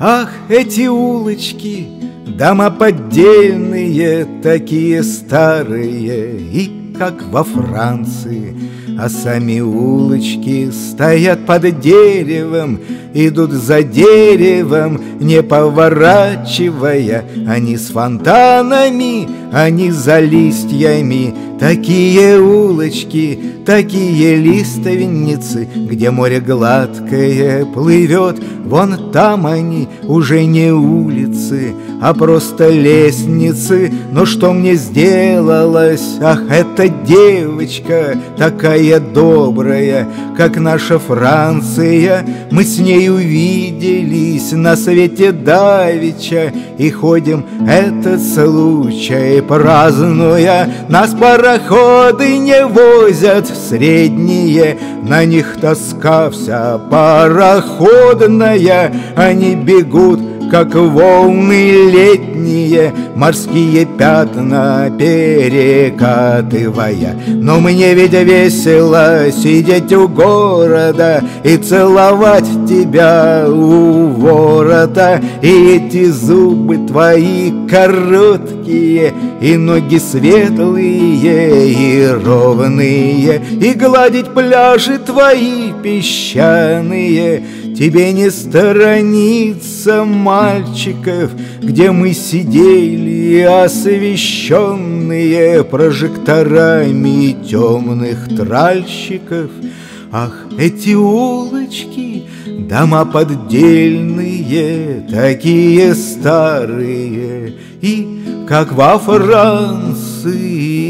Ах, эти улочки, дома поддельные, такие старые, и как во Франции. А сами улочки стоят под деревом, идут за деревом, не поворачивая. Они с фонтанами, они за листьями. Такие улочки, такие лиственницы, где море гладкое плывет. Вон там они уже не улицы, а просто лестницы. Но что мне сделалось? Ах, эта девочка такая добрая, как наша Франция. Мы с ней увиделись на свете давеча, и ходим этот случай празднуя. Нас пароходы не возят средние, на них тоска вся пароходная. Они бегут, как волны летние, морские пятна перекатывая. Но мне ведь весело сидеть у города и целовать тебя у ворота. И эти зубы твои короткие, и ноги светлые и ровные, и гладить пляжи твои песчаные. Тебе не сторониться мальчиков, где мы сидели освещенные прожекторами темных тральщиков. Ах, эти улочки, дома поддельные, такие старые, и как во Франции.